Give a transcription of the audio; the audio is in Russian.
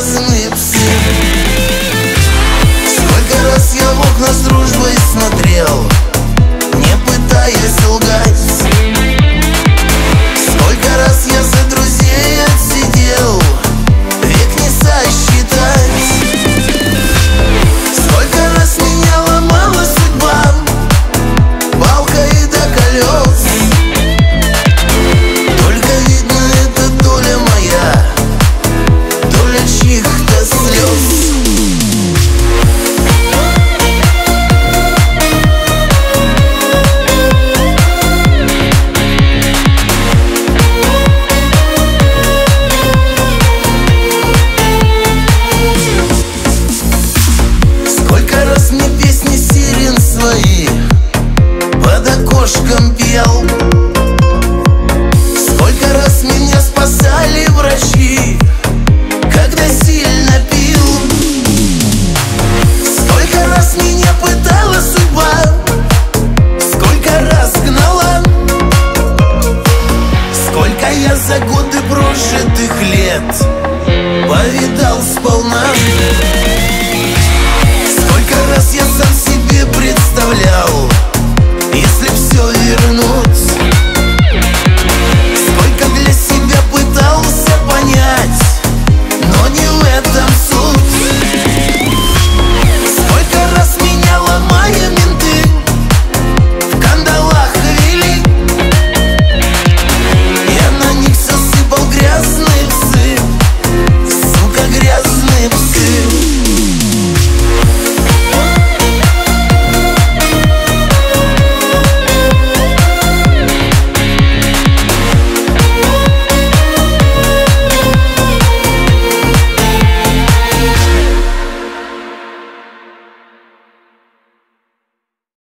грязные псы. Сколько раз я в окна с дружбой смотрел, не пытаясь лгать. Сколько раз я за друзей отсидел, век не сосчитать. Сколько раз меня ломала судьба палкой до колес. Только видно, это доля моя, доля чьих-то слез. Пел. Сколько раз меня спасали врачи, когда сильно пил. Сколько раз меня пытала судьба, сколько раз гнала. Сколько я за годы прожитых лет повидал сполна.